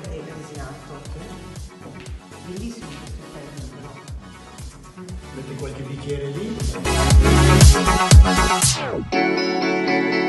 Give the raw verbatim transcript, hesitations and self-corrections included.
verde granzinato. Bellissimo questo effetto però. Metti qualche bicchiere lì.